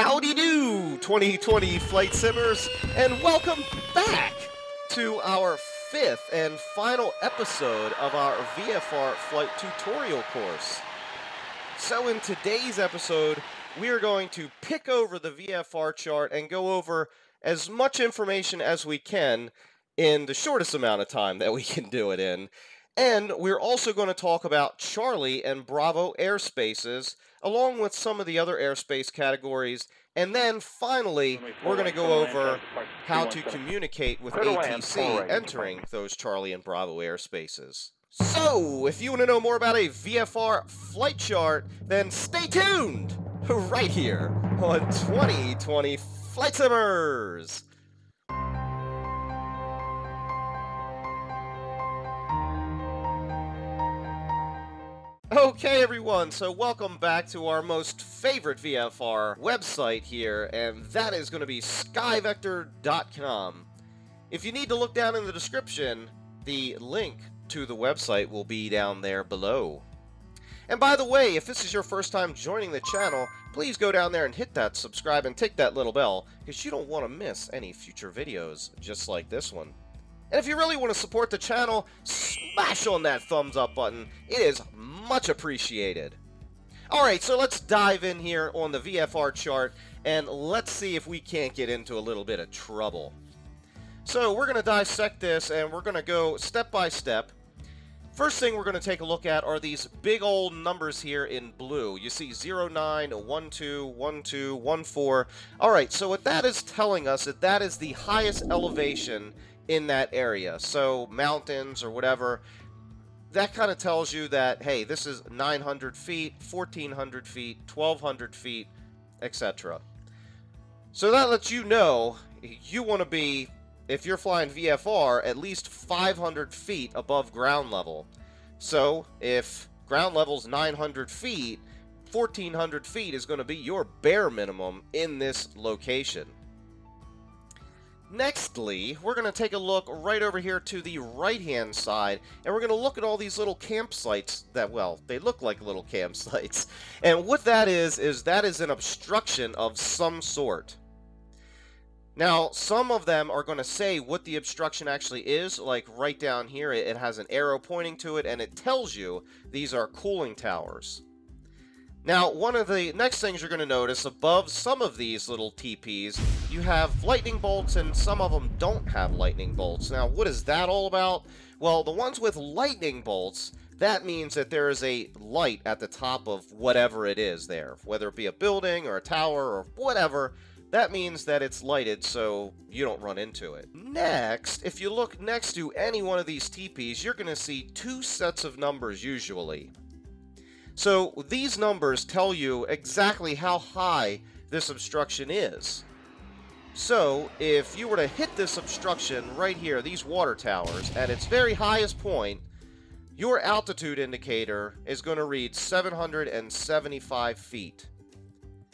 Howdy do, 2020 Flight Simmers, and welcome back to our fifth and final episode of our VFR flight tutorial course. So in today's episode, we are going to pick over the VFR chart and go over as much information as we can in the shortest amount of time that we can do it in. And we're also going to talk about Charlie and Bravo airspaces, along with some of the other airspace categories. And then finally, we're going to go over how to communicate with ATC entering those Charlie and Bravo airspaces. So, if you want to know more about a VFR flight chart, then stay tuned right here on 2020 Flight Simmers. Okay everyone, so welcome back to our most favorite VFR website here, and that is going to be skyvector.com. If you need to look down in the description, the link to the website will be down there below. And by the way, if this is your first time joining the channel, please go down there and hit that subscribe and tick that little bell, because you don't want to miss any future videos just like this one. And if you really want to support the channel, smash on that thumbs up button. It is much appreciated. Alright, so let's dive in here on the VFR chart and let's see if we can't get into a little bit of trouble. So we're going to dissect this and we're going to go step by step. First thing we're going to take a look at are these big old numbers here in blue. You see 09, 12, 12, 14. Alright, so what that is telling us is that is the highest elevation in that area, so mountains or whatever, that kind of tells you that, hey, this is 900 feet, 1400 feet, 1200 feet, etc. So that lets you know you want to be, if you're flying VFR, at least 500 feet above ground level. So if ground level's 900 feet, 1400 feet is going to be your bare minimum in this location. Nextly, we're going to take a look right over here to the right-hand side, and we're going to look at all these little campsites that, well, they look like little campsites. And what that is that is an obstruction of some sort. Now, some of them are going to say what the obstruction actually is, like right down here, it has an arrow pointing to it, and it tells you these are cooling towers. Now, one of the next things you're going to notice above some of these little teepees, you have lightning bolts and some of them don't have lightning bolts. Now, what is that all about? Well, the ones with lightning bolts, that means that there is a light at the top of whatever it is there, whether it be a building or a tower or whatever. That means that it's lighted so you don't run into it. Next, if you look next to any one of these teepees, you're going to see two sets of numbers usually. So these numbers tell you exactly how high this obstruction is. So if you were to hit this obstruction right here, these water towers, at its very highest point, your altitude indicator is going to read 775 feet.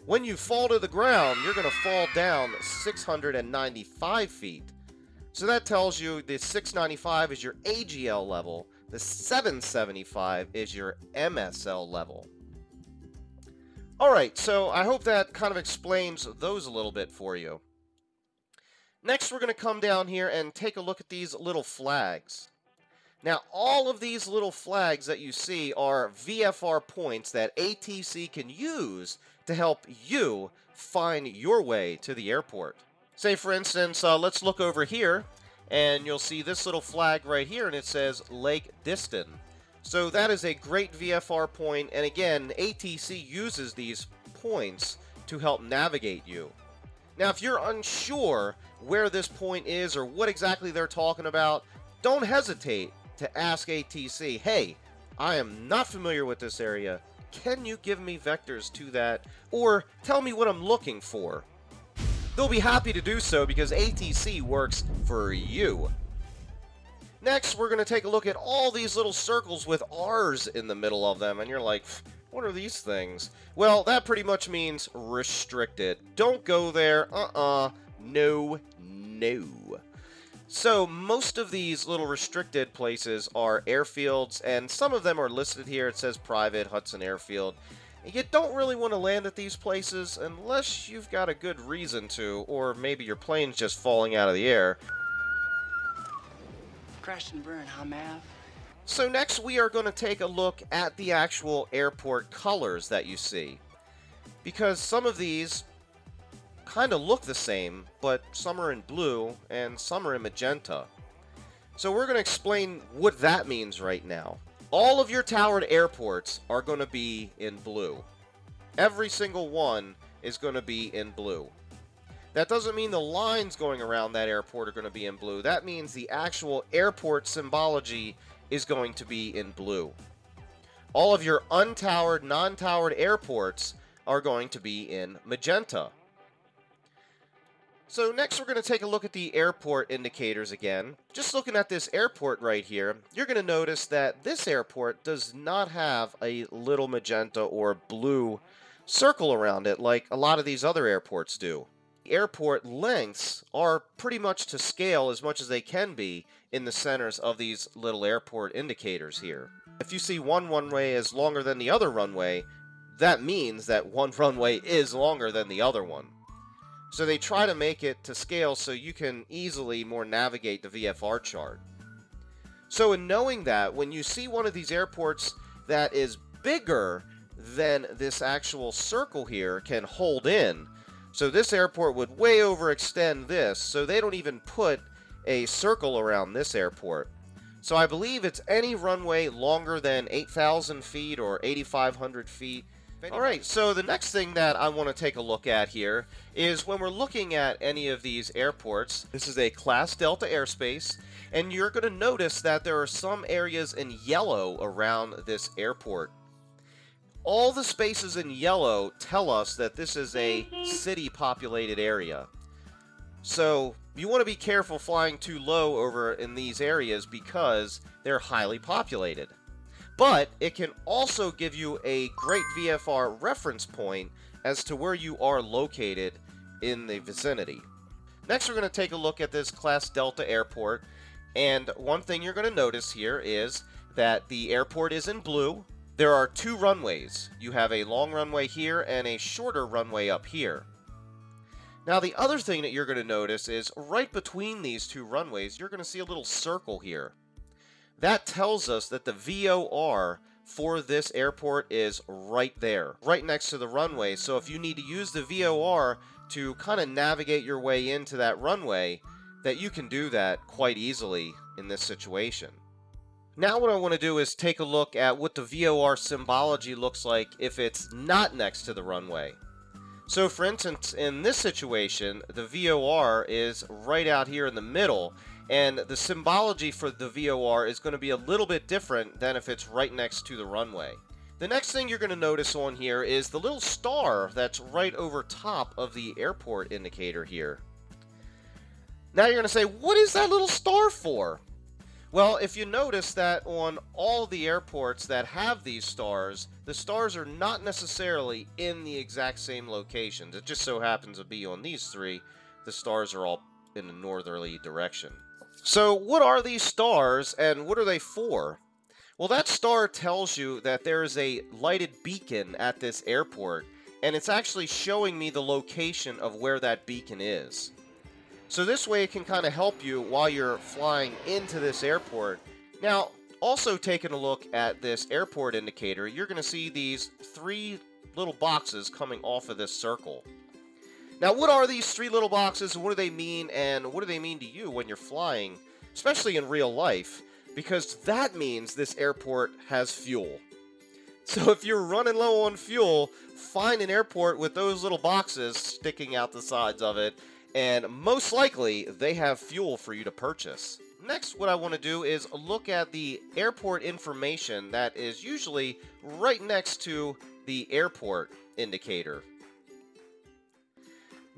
When you fall to the ground, you're going to fall down 695 feet. So that tells you the 695 is your AGL level. The 775 is your MSL level. Alright, so I hope that kind of explains those a little bit for you. Next, we're going to come down here and take a look at these little flags. Now, all of these little flags that you see are VFR points that ATC can use to help you find your way to the airport. Say, for instance, let's look over here. And you'll see this little flag right here, and it says Lake Diston. So that is a great VFR point, and again, ATC uses these points to help navigate you. Now, if you're unsure where this point is or what exactly they're talking about, don't hesitate to ask ATC, hey, I am not familiar with this area. Can you give me vectors to that? Or tell me what I'm looking for. They'll be happy to do so because ATC works for you. Next, we're going to take a look at all these little circles with R's in the middle of them, and you're like, what are these things? Well, that pretty much means restricted. Don't go there. No, no. So most of these little restricted places are airfields, and some of them are listed here. It says private Hudson Airfield. You don't really want to land at these places unless you've got a good reason to, or maybe your plane's just falling out of the air. Crash and burn, huh, Mav? So next we are going to take a look at the actual airport colors that you see, because some of these kind of look the same, but some are in blue and some are in magenta. So we're going to explain what that means right now. All of your towered airports are going to be in blue. Every single one is going to be in blue. That doesn't mean the lines going around that airport are going to be in blue. That means the actual airport symbology is going to be in blue. All of your untowered, non-towered airports are going to be in magenta. So next we're going to take a look at the airport indicators again. Just looking at this airport right here, you're going to notice that this airport does not have a little magenta or blue circle around it like a lot of these other airports do. The airport lengths are pretty much to scale as much as they can be in the centers of these little airport indicators here. If you see one runway is longer than the other runway, that means that one runway is longer than the other one. So they try to make it to scale so you can easily more navigate the VFR chart. So in knowing that, when you see one of these airports that is bigger than this actual circle here can hold in, so this airport would way overextend this, so they don't even put a circle around this airport. So I believe it's any runway longer than 8,000 feet or 8,500 feet. Alright, so the next thing that I want to take a look at here is when we're looking at any of these airports, this is a Class Delta airspace, and you're going to notice that there are some areas in yellow around this airport. All the spaces in yellow tell us that this is a city-populated area. So you want to be careful flying too low over in these areas because they're highly populated. But it can also give you a great VFR reference point as to where you are located in the vicinity. Next, we're going to take a look at this Class Delta airport. And one thing you're going to notice here is that the airport is in blue. There are two runways. You have a long runway here and a shorter runway up here. Now, the other thing that you're going to notice is right between these two runways, you're going to see a little circle here. That tells us that the VOR for this airport is right there, right next to the runway. So if you need to use the VOR to kind of navigate your way into that runway, that you can do that quite easily in this situation. Now what I want to do is take a look at what the VOR symbology looks like if it's not next to the runway. So for instance, in this situation, the VOR is right out here in the middle. And the symbology for the VOR is going to be a little bit different than if it's right next to the runway. The next thing you're going to notice on here is the little star that's right over top of the airport indicator here. Now you're going to say, what is that little star for? Well, if you notice that on all the airports that have these stars, the stars are not necessarily in the exact same locations. It just so happens to be on these three. The stars are all in a northerly direction. So what are these stars and what are they for? Well, that star tells you that there is a lighted beacon at this airport, and it's actually showing me the location of where that beacon is. So this way it can kind of help you while you're flying into this airport. Now, also taking a look at this airport indicator, you're going to see these three little boxes coming off of this circle. Now, what are these three little boxes? What do they mean? And what do they mean to you when you're flying, especially in real life? Because that means this airport has fuel. So if you're running low on fuel, find an airport with those little boxes sticking out the sides of it, and most likely they have fuel for you to purchase. Next, what I want to do is look at the airport information that is usually right next to the airport indicator.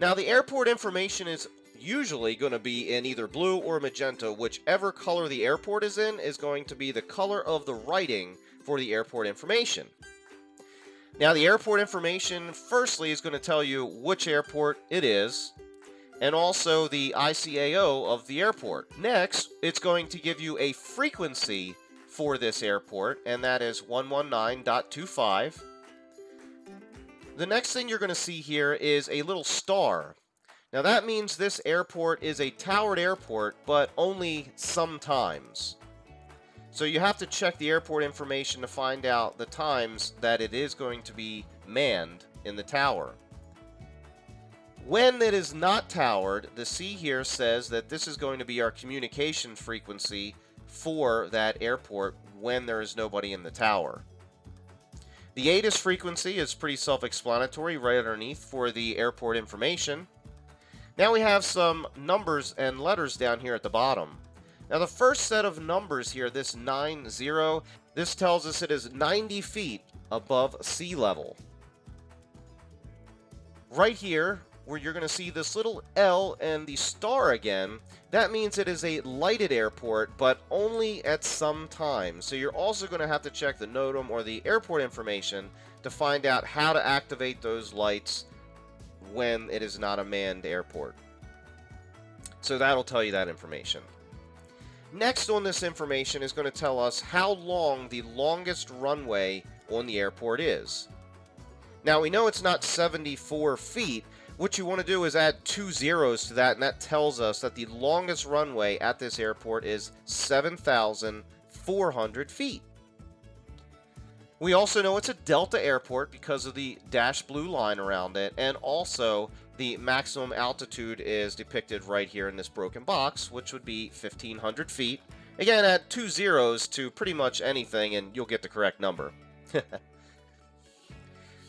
Now, the airport information is usually going to be in either blue or magenta. Whichever color the airport is in is going to be the color of the writing for the airport information. Now, the airport information, firstly, is going to tell you which airport it is and also the ICAO of the airport. Next, it's going to give you a frequency for this airport, and that is 119.25. The next thing you're going to see here is a little star. Now that means this airport is a towered airport, but only sometimes. So you have to check the airport information to find out the times that it is going to be manned in the tower. When it is not towered, the C here says that this is going to be our communication frequency for that airport when there is nobody in the tower. The ATIS frequency is pretty self-explanatory right underneath for the airport information. Now we have some numbers and letters down here at the bottom. Now the first set of numbers here, this 90, this tells us it is 90 feet above sea level. Right here, where you're going to see this little L and the star again, that means it is a lighted airport, but only at some time. So you're also going to have to check the NOTAM or the airport information to find out how to activate those lights when it is not a manned airport. So that'll tell you that information. Next on this information is going to tell us how long the longest runway on the airport is. Now we know it's not 74 feet. What you want to do is add 2 zeros to that, and that tells us that the longest runway at this airport is 7,400 feet. We also know it's a Delta airport because of the dashed blue line around it, and also the maximum altitude is depicted right here in this broken box, which would be 1,500 feet. Again, add 2 zeros to pretty much anything, and you'll get the correct number.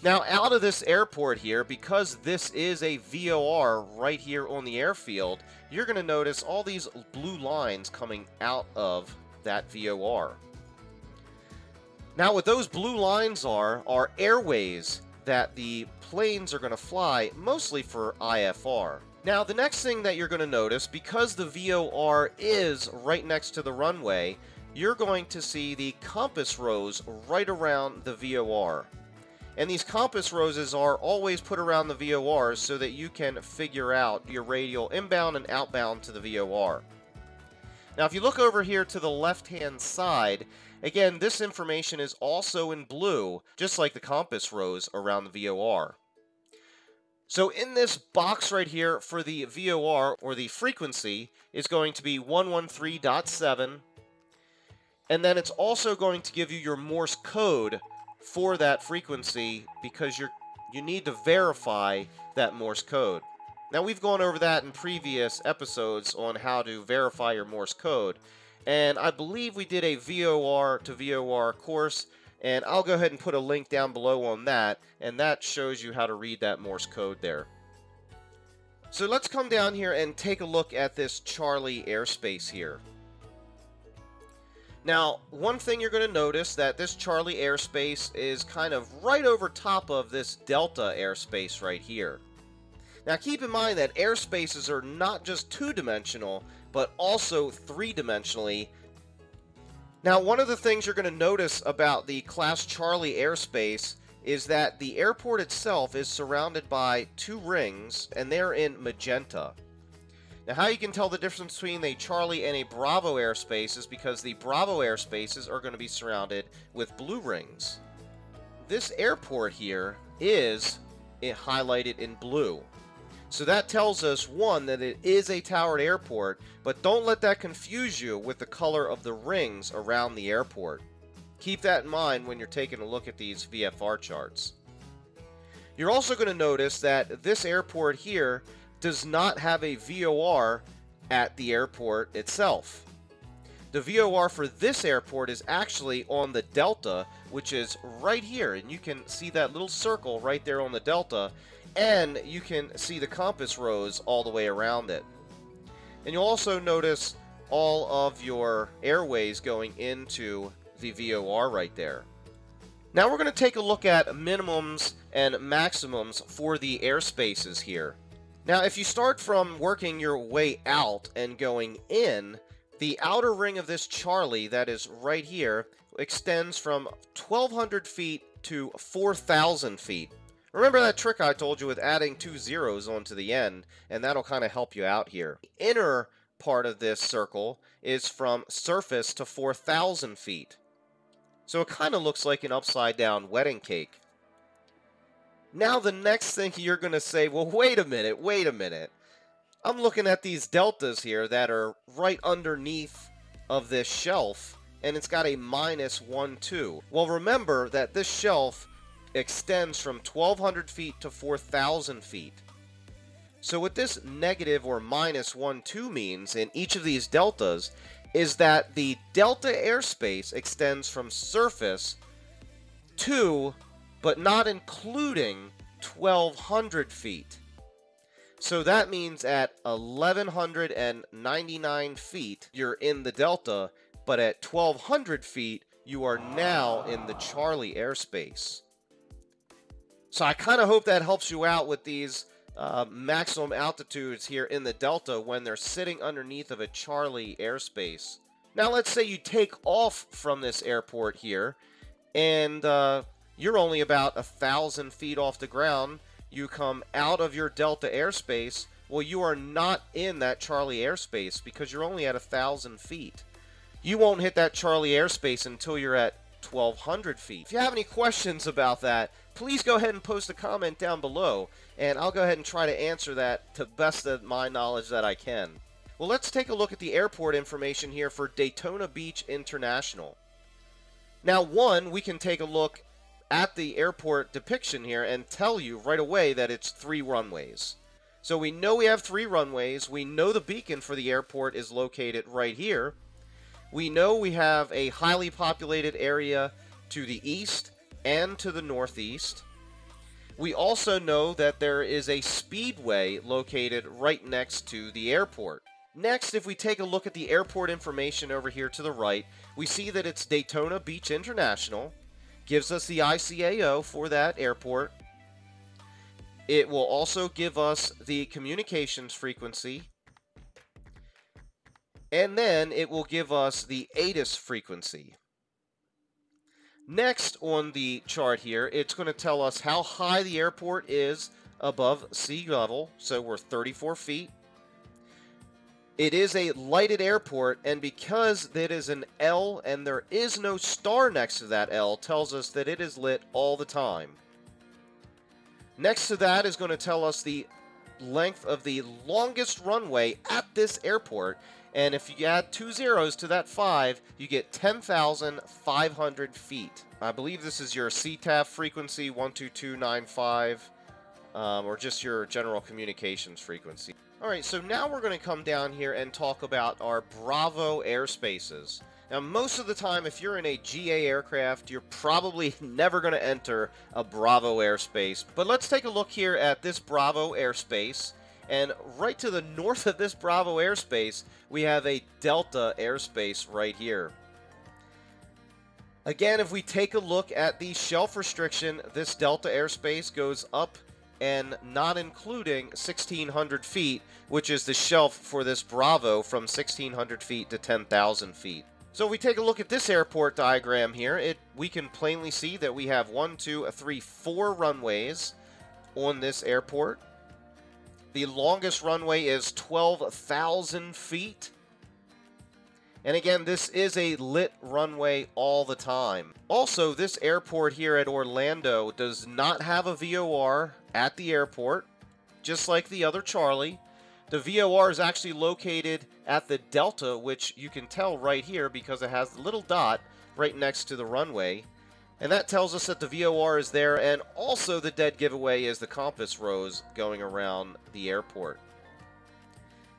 Now, out of this airport here, because this is a VOR right here on the airfield, you're going to notice all these blue lines coming out of that VOR. Now, what those blue lines are airways that the planes are going to fly, mostly for IFR. Now, the next thing that you're going to notice, because the VOR is right next to the runway, you're going to see the compass rows right around the VOR. And these compass roses are always put around the VORs so that you can figure out your radial inbound and outbound to the VOR. Now if you look over here to the left-hand side, again, this information is also in blue, just like the compass rose around the VOR. So in this box right here for the VOR, or the frequency, is going to be 113.7, and then it's also going to give you your Morse code for that frequency, because you need to verify that Morse code. Now we've gone over that in previous episodes on how to verify your Morse code, and I believe we did a VOR to VOR course, and I'll go ahead and put a link down below on that, and that shows you how to read that Morse code there. So let's come down here and take a look at this Charlie airspace here. Now, one thing you're going to notice that this Charlie airspace is kind of right over top of this Delta airspace right here. Now, keep in mind that airspaces are not just two-dimensional, but also three-dimensionally. Now, one of the things you're going to notice about the Class Charlie airspace is that the airport itself is surrounded by 2 rings, and they're in magenta. Now, how you can tell the difference between a Charlie and a Bravo airspace is because the Bravo airspaces are going to be surrounded with blue rings. This airport here is highlighted in blue. So that tells us, one, that it is a towered airport, but don't let that confuse you with the color of the rings around the airport. Keep that in mind when you're taking a look at these VFR charts. You're also going to notice that this airport here does not have a VOR at the airport itself. The VOR for this airport is actually on the Delta, which is right here, and you can see that little circle right there on the Delta, and you can see the compass rows all the way around it. And you'll also notice all of your airways going into the VOR right there. Now we're going to take a look at minimums and maximums for the airspaces here. Now, if you start from working your way out and going in, the outer ring of this Charlie that is right here extends from 1,200 feet to 4,000 feet. Remember that trick I told you with adding 2 zeros onto the end, and that'll kind of help you out here. The inner part of this circle is from surface to 4,000 feet. So it kind of looks like an upside-down wedding cake. Now the next thing you're going to say, well, wait a minute. I'm looking at these deltas here that are right underneath of this shelf, and it's got a -1.2. Well, remember that this shelf extends from 1,200 feet to 4,000 feet. So what this negative or -1.2 means in each of these deltas is that the delta airspace extends from surface to, but not including, 1,200 feet. So that means at 1,199 feet, you're in the delta, but at 1,200 feet, you are now in the Charlie airspace. So I kind of hope that helps you out with these maximum altitudes here in the delta when they're sitting underneath of a Charlie airspace. Now let's say you take off from this airport here, and you're only about 1,000 feet off the ground. You come out of your delta airspace. Well, you are not in that Charlie airspace because you're only at 1,000 feet. You won't hit that Charlie airspace until you're at 1,200 feet. If you have any questions about that, please go ahead and post a comment down below, and I'll go ahead and try to answer that to the best of my knowledge that I can. Well, let's take a look at the airport information here for Daytona Beach International. Now, one, we can take a look at the airport depiction here and tell you right away that it's 3 runways. So we know we have 3 runways. We know the beacon for the airport is located right here. We know we have a highly populated area to the east and to the northeast. We also know that there is a speedway located right next to the airport. Next, if we take a look at the airport information over here to the right, we see that it's Daytona Beach International. Gives us the ICAO for that airport. It will also give us the communications frequency. And then it will give us the ATIS frequency. Next on the chart here, it's going to tell us how high the airport is above sea level. So we're 34 feet. It is a lighted airport, and because it is an L and there is no star next to that L, tells us that it is lit all the time. Next to that is going to tell us the length of the longest runway at this airport, and if you add 2 zeros to that 5, you get 10,500 feet. I believe this is your CTAF frequency, 12295, or just your general communications frequency. Alright, so now we're going to come down here and talk about our Bravo airspaces. Now, most of the time, if you're in a GA aircraft, you're probably never going to enter a Bravo airspace. But let's take a look here at this Bravo airspace. And right to the north of this Bravo airspace, we have a Delta airspace right here. Again, if we take a look at the shelf restriction, this Delta airspace goes up and not including 1,600 feet, which is the shelf for this Bravo from 1,600 feet to 10,000 feet. So if we take a look at this airport diagram here, we can plainly see that we have 1, 2, 3, 4 runways on this airport. The longest runway is 12,000 feet. And again, this is a lit runway all the time. Also, this airport here at Orlando does not have a VOR at the airport, just like the other Charlie. The VOR is actually located at the Delta, which you can tell right here because it has the little dot right next to the runway. And that tells us that the VOR is there, and also the dead giveaway is the compass rose going around the airport.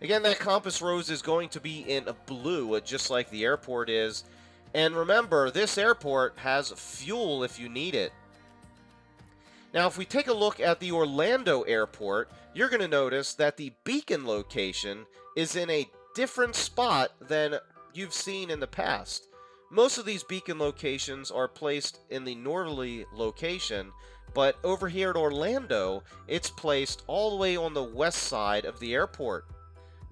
Again, that compass rose is going to be in blue, just like the airport is. And remember, this airport has fuel if you need it. Now, if we take a look at the Orlando airport, you're going to notice that the beacon location is in a different spot than you've seen in the past. Most of these beacon locations are placed in the northerly location, but over here at Orlando, it's placed all the way on the west side of the airport.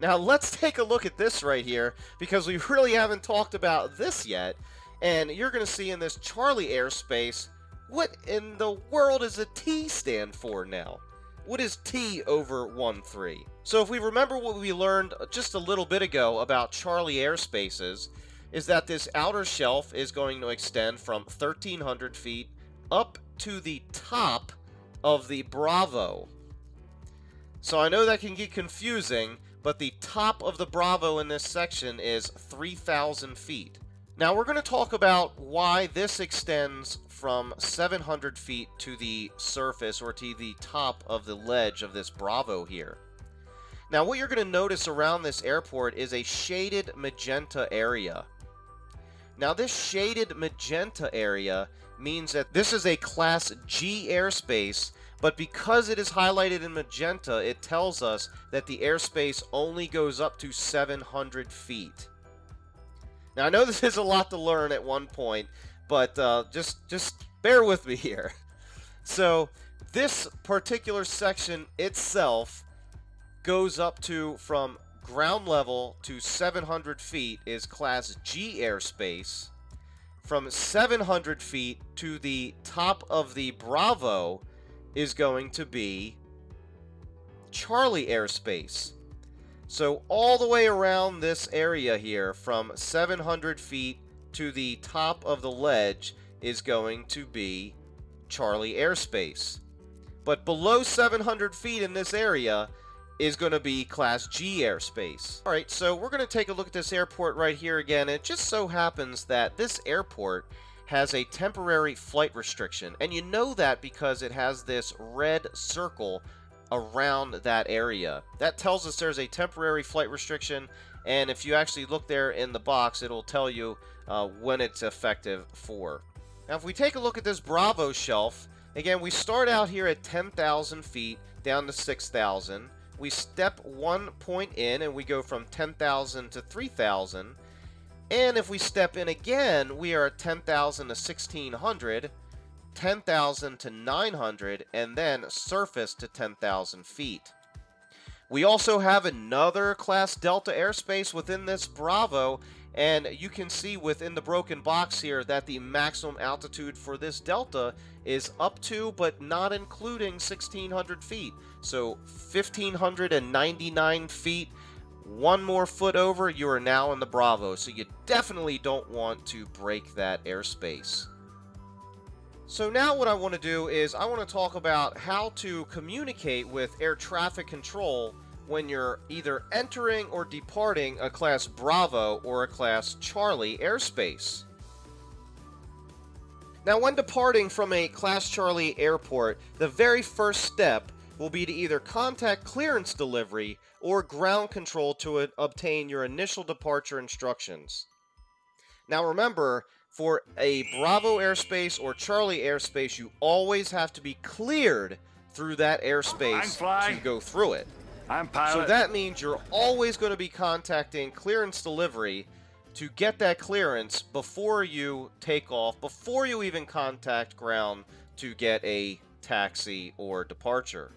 Now let's take a look at this right here, because we really haven't talked about this yet, and you're going to see in this Charlie airspace, what in the world does a T stand for now? What is T over 1,3? So if we remember what we learned just a little bit ago about Charlie airspaces, is that this outer shelf is going to extend from 1,300 feet up to the top of the Bravo. So I know that can get confusing, but the top of the Bravo in this section is 3,000 feet. Now we're going to talk about why this extends from 700 feet to the surface, or to the top of the ledge of this Bravo here. Now what you're going to notice around this airport is a shaded magenta area. Now this shaded magenta area means that this is a Class G airspace, but because it is highlighted in magenta, it tells us that the airspace only goes up to 700 feet. Now I know this is a lot to learn at one point, but just bear with me here. So this particular section itself goes up to, from ground level to 700 feet is Class G airspace. From 700 feet to the top of the Bravo is going to be Charlie airspace. So all the way around this area here, from 700 feet to the top of the ledge, is going to be Charlie airspace. But below 700 feet in this area is going to be Class G airspace. Alright, so we're going to take a look at this airport right here again. It just so happens that this airport has a temporary flight restriction. And you know that because it has this red circle around that area. That tells us there's a temporary flight restriction, and if you actually look there in the box, it'll tell you when it's effective for. Now if we take a look at this Bravo shelf, again, we start out here at 10,000 feet down to 6,000. We step 1 point in and we go from 10,000 to 3,000. And if we step in again, we are at 10,000 to 1,600. 10,000 to 900, and then surface to 10,000 feet. We also have another Class Delta airspace within this Bravo, and you can see within the broken box here that the maximum altitude for this Delta is up to, but not including, 1,600 feet. So 1,599 feet, one more foot over, you are now in the Bravo. So you definitely don't want to break that airspace. So now what I want to do is I want to talk about how to communicate with air traffic control when you're either entering or departing a Class Bravo or a Class Charlie airspace. Now when departing from a Class Charlie airport, the very first step will be to either contact clearance delivery or ground control to obtain your initial departure instructions. Now remember, for a Bravo airspace or Charlie airspace, you always have to be cleared through that airspace to go through it. I'm pilot. So that means you're always going to be contacting clearance delivery to get that clearance before you take off, before you even contact ground to get a taxi or departure.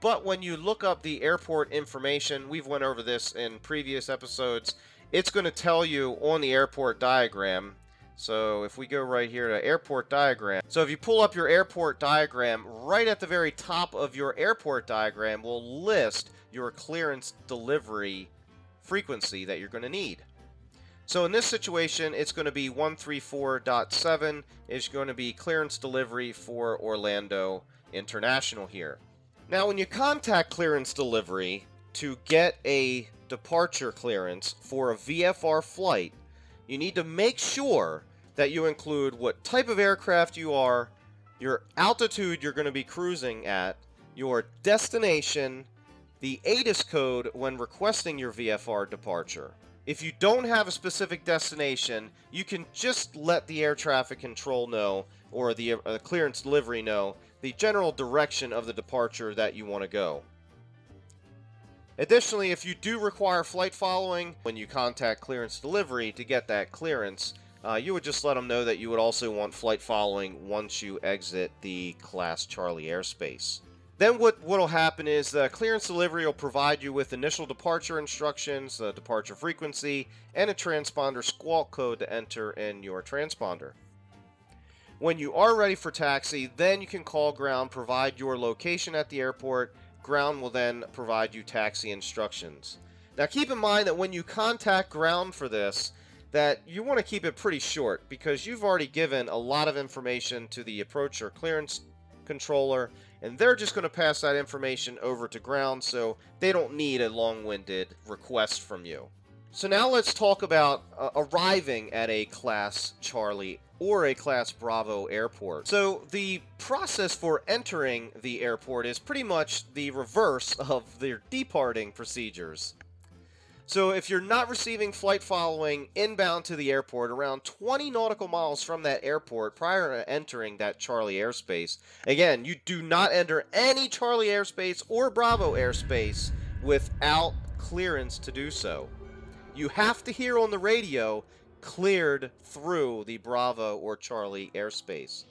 But when you look up the airport information, we've went over this in previous episodes, it's going to tell you on the airport diagram. So if we go right here to airport diagram, so if you pull up your airport diagram, right at the very top of your airport diagram will list your clearance delivery frequency that you're going to need. So in this situation, it's going to be 134.7 is going to be clearance delivery for Orlando International here. Now when you contact clearance delivery to get a departure clearance for a VFR flight, you need to make sure that you include what type of aircraft you are, your altitude you're going to be cruising at, your destination, the ATIS code when requesting your VFR departure. If you don't have a specific destination, you can just let the air traffic control know, or the clearance delivery know, the general direction of the departure that you want to go. Additionally, if you do require flight following, when you contact clearance delivery to get that clearance, you would just let them know that you would also want flight following once you exit the Class Charlie airspace. Then what'll happen is the clearance delivery will provide you with initial departure instructions, the departure frequency, and a transponder squawk code to enter in your transponder. When you are ready for taxi, then you can call ground, provide your location at the airport. Ground will then provide you taxi instructions. Now keep in mind that when you contact ground for this, that you want to keep it pretty short because you've already given a lot of information to the approach or clearance controller, and they're just going to pass that information over to ground, so they don't need a long-winded request from you. So now let's talk about arriving at a Class Charlie or a Class Bravo airport. So the process for entering the airport is pretty much the reverse of their departing procedures. So if you're not receiving flight following inbound to the airport around 20 nautical miles from that airport prior to entering that Charlie airspace, again, you do not enter any Charlie airspace or Bravo airspace without clearance to do so. You have to hear on the radio, "cleared through the Bravo or Charlie airspace."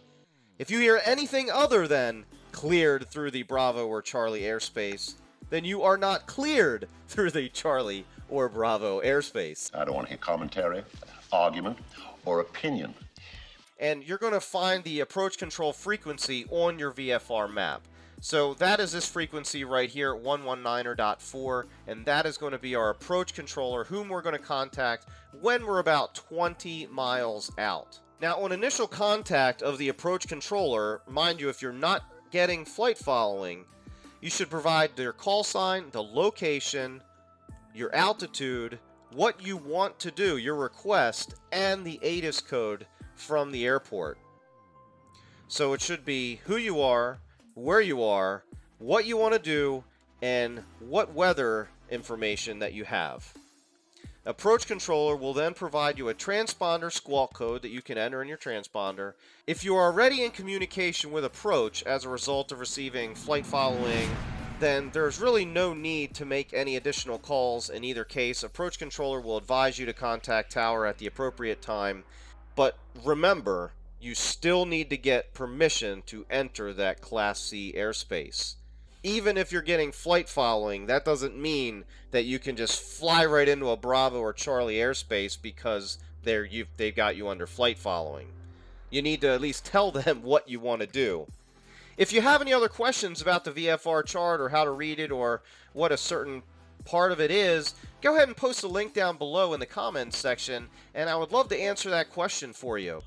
If you hear anything other than "cleared through the Bravo or Charlie airspace," then you are not cleared through the Charlie or Bravo airspace. I don't want to hear commentary, argument, or opinion. And you're going to find the approach control frequency on your VFR map. So that is this frequency right here, 119.4, and that is going to be our approach controller, whom we're going to contact when we're about 20 miles out. Now, on initial contact of the approach controller, mind you, if you're not getting flight following, you should provide their call sign, the location, your altitude, what you want to do, your request, and the ATIS code from the airport. So it should be who you are, where you are, what you want to do, and what weather information that you have. Approach controller will then provide you a transponder squawk code that you can enter in your transponder. If you are already in communication with approach as a result of receiving flight following, then there's really no need to make any additional calls. In either case, approach controller will advise you to contact tower at the appropriate time, but remember, you still need to get permission to enter that Class C airspace. Even if you're getting flight following, that doesn't mean that you can just fly right into a Bravo or Charlie airspace because they've got you under flight following. You need to at least tell them what you want to do. If you have any other questions about the VFR chart or how to read it or what a certain part of it is, go ahead and post a link down below in the comments section, and I would love to answer that question for you.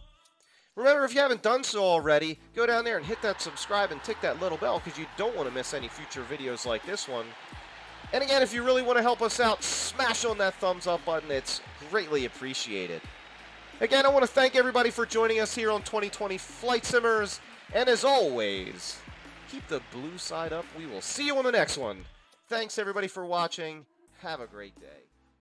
Remember, if you haven't done so already, go down there and hit that subscribe and tick that little bell because you don't want to miss any future videos like this one. And again, if you really want to help us out, smash on that thumbs up button. It's greatly appreciated. Again, I want to thank everybody for joining us here on 2020 Flight Simmers. And as always, keep the blue side up. We will see you on the next one. Thanks, everybody, for watching. Have a great day.